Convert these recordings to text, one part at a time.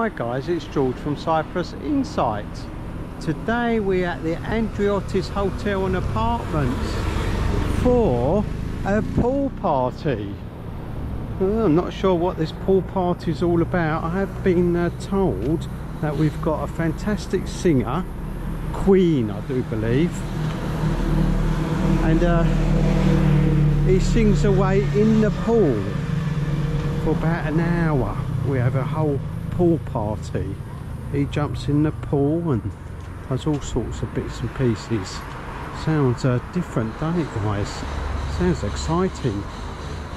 Hi guys, it's George from Cyprus Insight. Today we're at the Andriotis Hotel and Apartments for a pool party. Well, I'm not sure what this pool party is all about. I have been told that we've got a fantastic singer, Queen I do believe, and he sings away in the pool for about an hour. We have a whole pool party. He jumps in the pool and does all sorts of bits and pieces. Sounds different, doesn't it guys? Sounds exciting.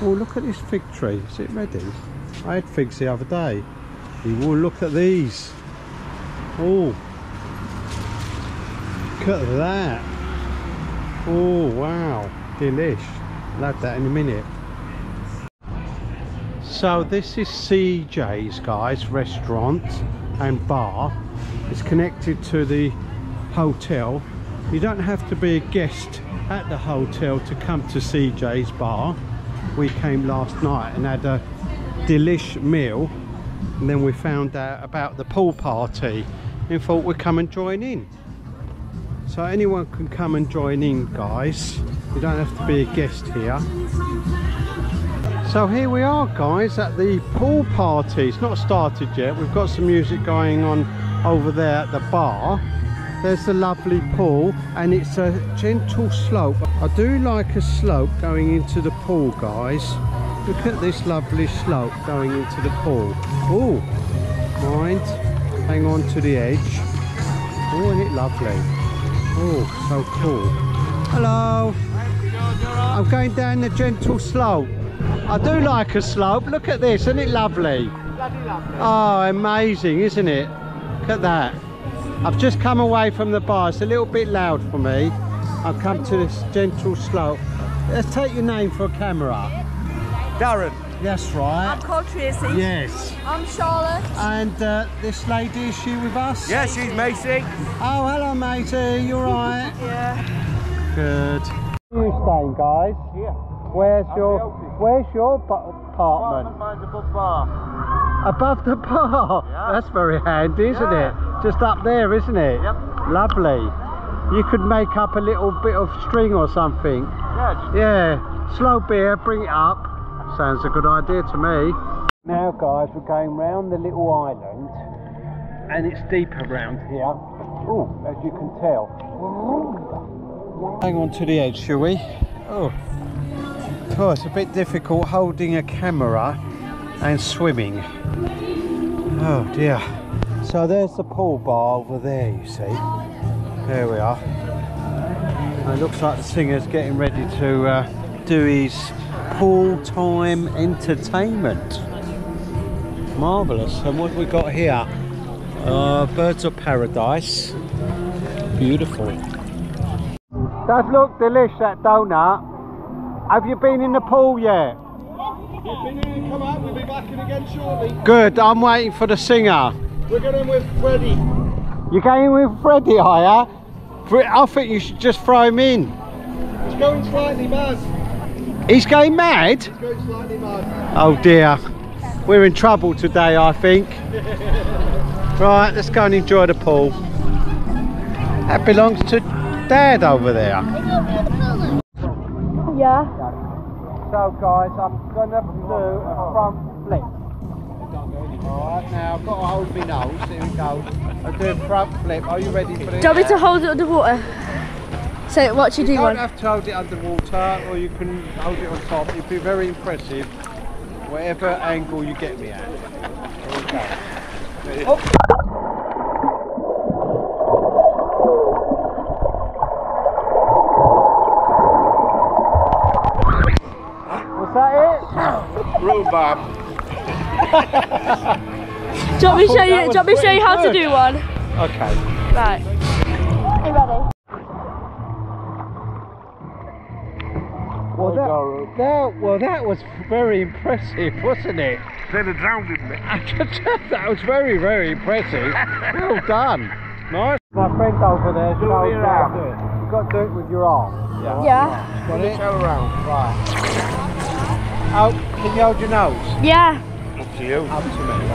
Oh, look at this fig tree. Is it ready? I had figs the other day. You will look at these. Oh, look at that. Oh wow, delish. I'll have that in a minute. So this is CJ's guys, restaurant and bar. It's connected to the hotel. You don't have to be a guest at the hotel to come to CJ's bar. We came last night and had a delish meal, and then we found out about the pool party and thought we'd come and join in. So anyone can come and join in guys, you don't have to be a guest here. So here we are guys at the pool party. It's not started yet. We've got some music going on over there at the bar. There's the lovely pool and it's a gentle slope. I do like a slope going into the pool guys. Look at this lovely slope going into the pool. Oh, mind, hang on to the edge. Oh, isn't it lovely? Oh, so cool. Hello, I'm going down the gentle slope. I do like a slope. Look at this, isn't it lovely? Bloody lovely. Oh, amazing, isn't it? Look at that. I've just come away from the bar. It's a little bit loud for me. I've come to this gentle slope. Let's take your name for a camera. Darren. That's right. I'm called Tracy. Yes. I'm Charlotte. And this lady, is she with us? Yeah, she's Macy. Oh, hello Macy. You all right? Yeah. Good. Where are you staying, guys? Here. Where's your apartment? Apartment above the bar. Above the bar? Yeah. That's very handy, isn't it? Just up there, isn't it? Yep. Lovely. You could make up a little bit of string or something. Yeah. Yeah. Slow beer, bring it up. Sounds a good idea to me. Now guys, we're going round the little island. And it's deeper round here. Oh, as you can tell. Hang on to the edge, shall we? Oh. Oh, it's a bit difficult holding a camera and swimming. Oh dear. So there's the pool bar over there, you see. There we are. And it looks like the singer's getting ready to do his pool time entertainment. Marvellous. And what have we got here? Birds of paradise. Beautiful. Does look delish, that donut. Have you been in the pool yet? We've been in, come out, we'll be back in again shortly. Good, I'm waiting for the singer. We're going with Freddie. You're going with Freddie, are you? I think you should just throw him in. He's going slightly mad. He's going mad? He's going slightly mad. Oh dear, we're in trouble today, I think. Right, let's go and enjoy the pool. That belongs to Dad over there. Yeah. So guys, I'm gonna do a front flip. Alright, now I've got to hold my nose, here we go. I'll do a front flip. Are you ready for it? Do you want me to hold it underwater? So what do you do? You don't have to hold it underwater, or you can hold it on top. It'd be very impressive, whatever angle you get me at. Here we go. Oh. Room, Bob. Do you want me to show you how to do one? Okay. Right. Are you ready? Well, that was very impressive, wasn't it? They'd have drowned me. That was very, very impressive. Well done. Nice. My friend over there showed me how to do it. You've got to do it with your arm. Yeah. Yeah. Got it? Show around. Right. Can you hold your nose? Yeah. Up to you. Up to me.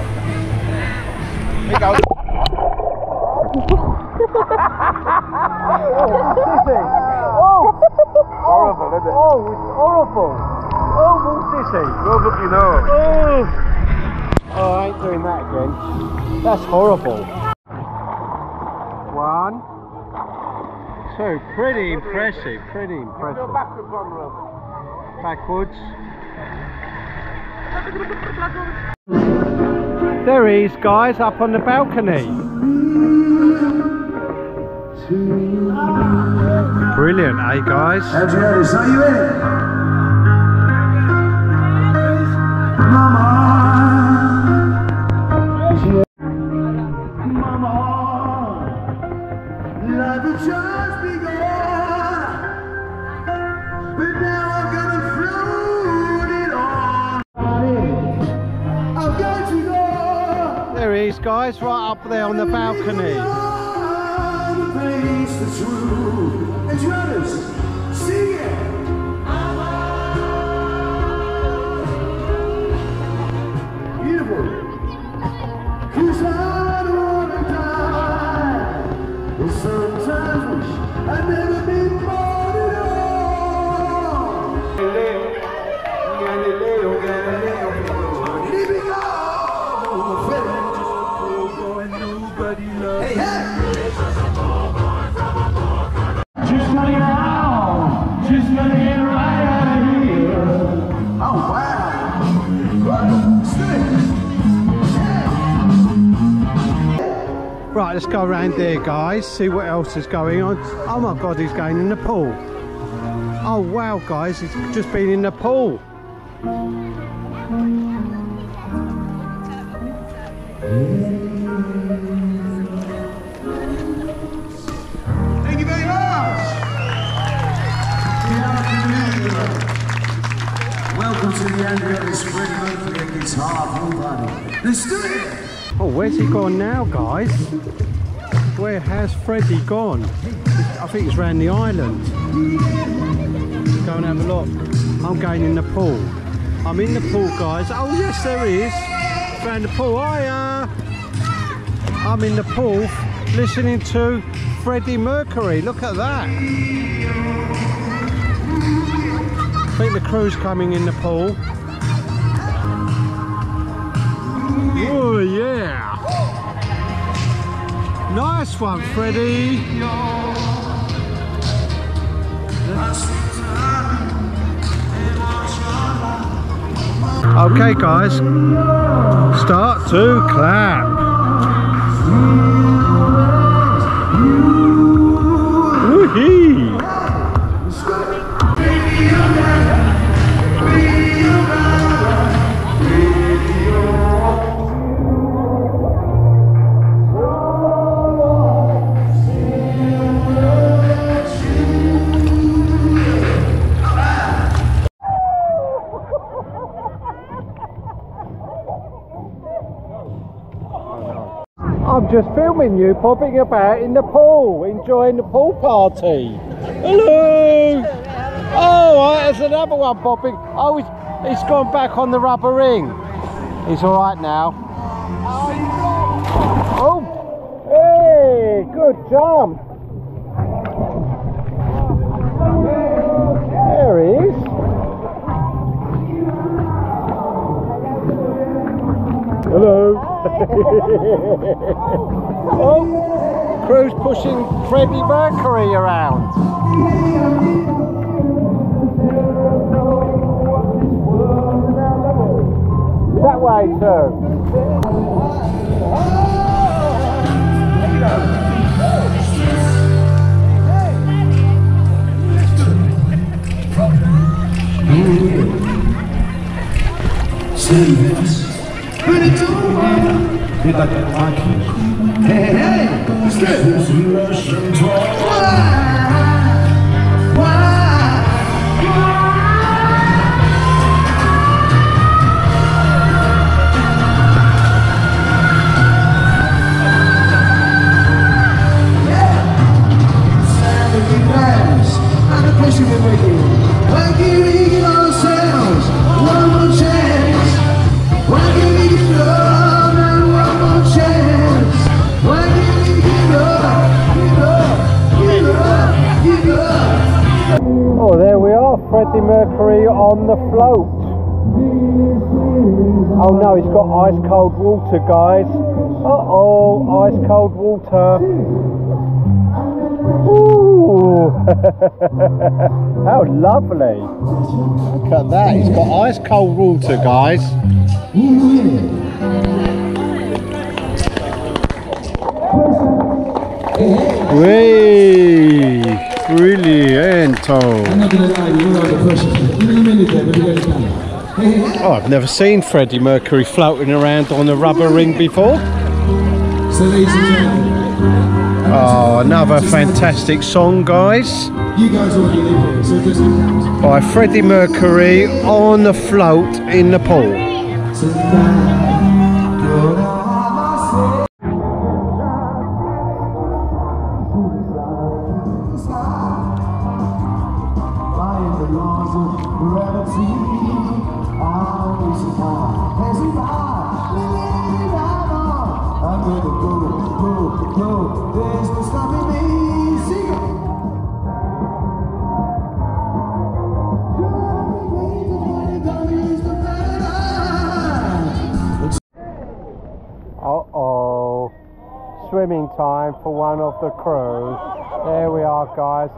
Ikaw. Oh, horrible, isn't it? Oh, it's horrible. Oh, what's this thing? Look up your nose. Oh. Oh, I ain't doing that again. That's horrible. One. Two. Pretty impressive. Pretty impressive. Go backwards one row. Backwards. There he is, guys, up on the balcony. Brilliant, eh, guys? Andriotis, are you in? Mama. Mama. Life has just begun. But now I'm gonna float it on. I'm going to go. There he is, guys, right up there on the balcony. Right, let's go around there, guys, see what else is going on. Oh my god, he's going in the pool. Oh wow, guys, he's just been in the pool. Thank you very much. Welcome to the Andriotis Freddie Mercury guitar pool party. Let's do it. Oh, where's he gone now, guys? Where has Freddie gone? I think it's round the island. Go and have a look. I'm going in the pool. I'm in the pool, guys. Oh, yes, there he is. Round the pool. Hiya! I'm in the pool listening to Freddie Mercury. Look at that. I think the crew's coming in the pool. Oh yeah! Nice one, Freddie! Okay, guys, start to clap! Woohee! I'm just filming you popping about in the pool, enjoying the pool party. Hello! Oh, there's another one popping. Oh, he's gone back on the rubber ring. He's all right now. Oh! Hey, good jump. There he is. Hello. Oh, crew's pushing Freddie Mercury around. That way, sir. Hey, hey, let's get it. Why give me the love and one more chance? Freddie Mercury on the float. Oh no, he's got ice cold water, guys. Uh-oh, ice cold water. Ooh. How lovely. Look at that, he's got ice cold water, guys. Whee! Brilliant! I'm not gonna lie, you are the person. Even a minute there, but you guys can. Oh, I've never seen Freddie Mercury floating around on a rubber ring before. So ladies and gentlemen. Oh, another fantastic song, guys. You guys already live here, so it doesn't count. By Freddie Mercury on the float in the pool. Uh-oh, swimming time for one of the crew. There we are, guys.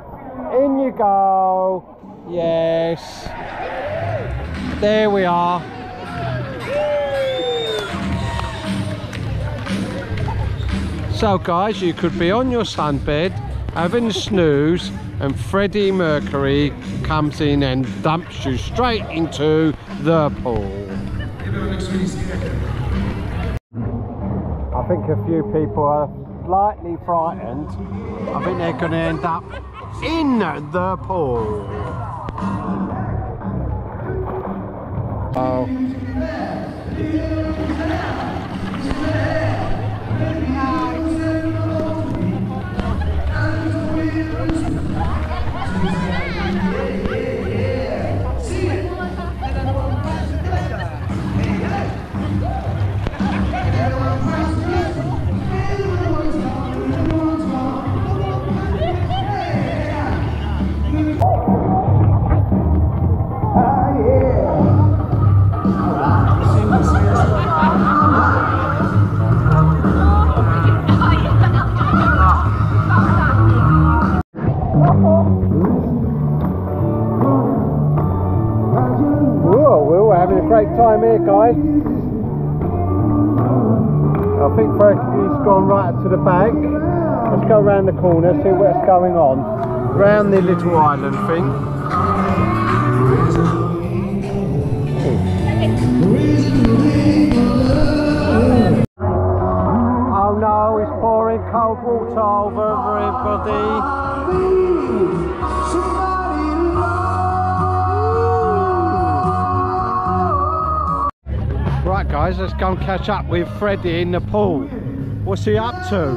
In you go. Yes. There we are. So guys, you could be on your sunbed having a snooze and Freddie Mercury comes in and dumps you straight into the pool. I think a few people are slightly frightened. I think they're going to end up in the pool. Great time here, guys. I think Frankie's gone right to the back. Let's go around the corner, see what's going on. Round the little island thing. Oh no, he's pouring cold water over everybody. Right guys, let's go and catch up with Freddie in the pool. What's he up to?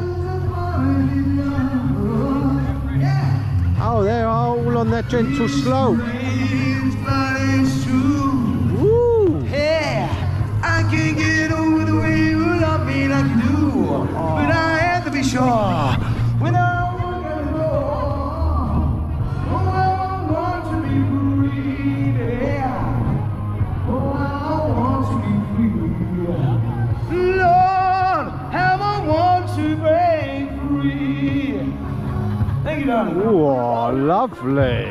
Oh, they're all on that gentle slope. Woo. Yeah, I can't get over the way you love me like you do, but I have to be sure. Oh, lovely.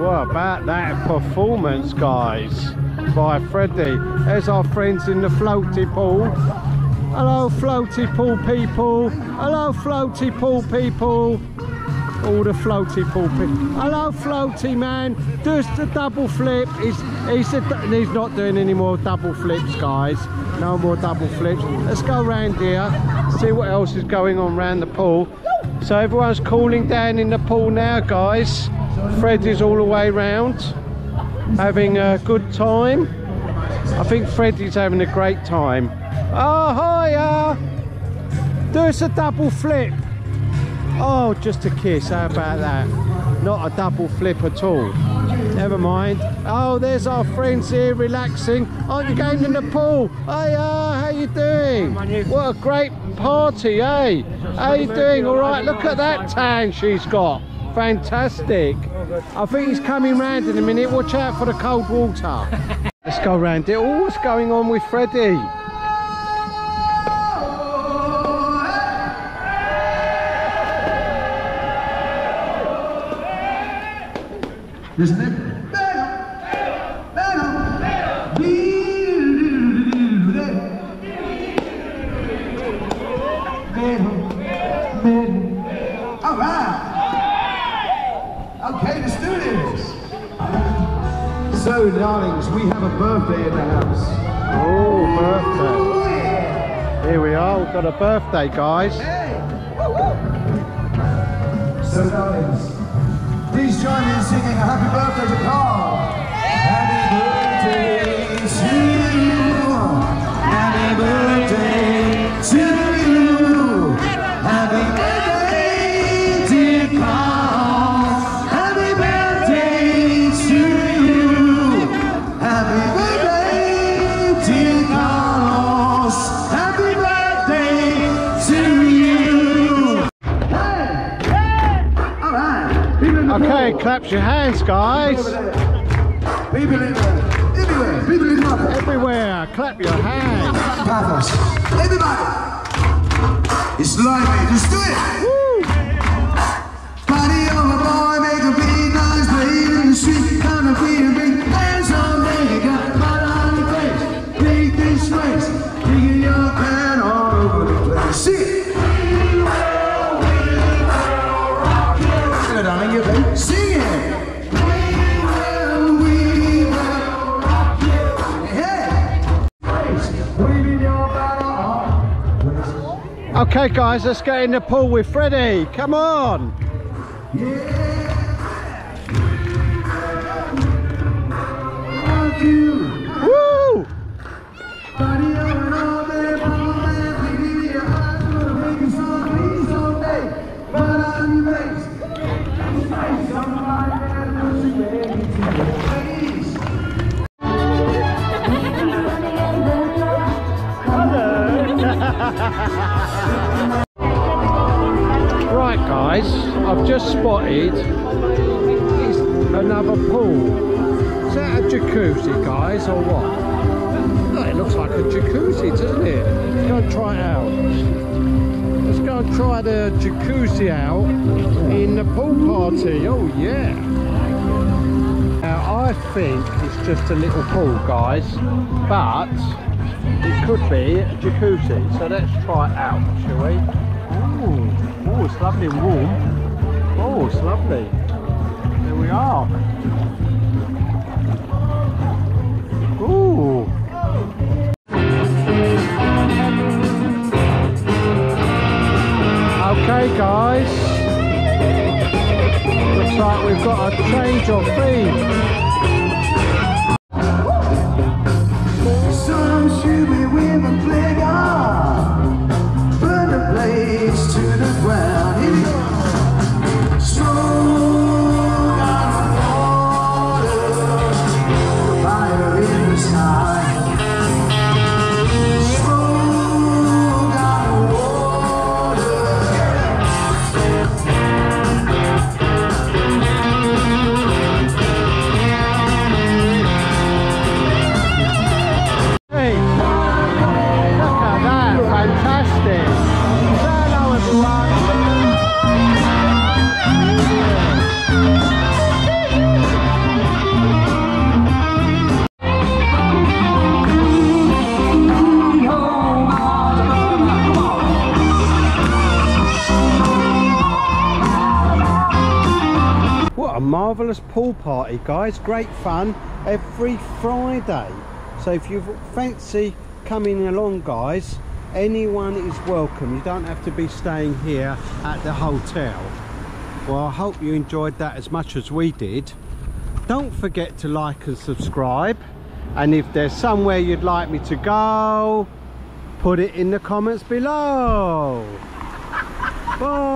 What about that performance, guys, by Freddie? There's our friends in the floaty pool. Hello, floaty pool people. Hello, floaty pool people. All the floaty pool people. Hello, floaty man. Does the double flip. He's not doing any more double flips, guys. No more double flips. Let's go round here, see what else is going on round the pool. So everyone's cooling down in the pool now, guys. Freddie's all the way round, having a good time. I think Freddie's having a great time. Oh, hiya! Do us a double flip. Oh, just a kiss, how about that? Not a double flip at all. Never mind. Oh, there's our friends here relaxing. Aren't you going in the pool? Hiya, how you doing? What a great party, eh? How you doing? All right, look at that tan she's got. Fantastic. I think he's coming round in a minute. Watch out for the cold water. Let's go round it. Oh, what's going on with Freddie? Isn't it? So, darlings, we have a birthday in the house. Oh, birthday. Here we are, we've got a birthday, guys. Hey. Woo -woo. So, darlings, please join me in singing a happy birthday to Carl. Happy birthday to you. Happy birthday to you. Happy birthday, dear Carl. Okay, clap your hands, guys. People in everywhere. People in mother. Everywhere. Clap your hands. Pathos. Everybody. It's live, mate. Let's do it. Woo. Party on the boy, make a big noise, play in the street, gonna be a big hands on me. Got blood on your face, big disgrace, digging your pan all over the place. See it. Okay guys, let's get in the pool with Freddie. Come on! Yeah. Woo! Right guys, I've just spotted another pool. Is that a jacuzzi, guys, or what? Oh, it looks like a jacuzzi, doesn't it? Let's go and try it out. Let's go and try the jacuzzi out in the pool party. Oh yeah. Now I think it's just a little pool, guys, but it could be a jacuzzi, so let's try it out, shall we? Oh, oh, it's lovely and warm. Oh, it's lovely. There we are. Oh. Okay, guys. Looks like we've got a change of theme. Marvellous pool party, guys. Great fun every Friday, so if you fancy coming along, guys, anyone is welcome. You don't have to be staying here at the hotel. Well, I hope you enjoyed that as much as we did. Don't forget to like and subscribe, and if there's somewhere you'd like me to go, put it in the comments below. Bye.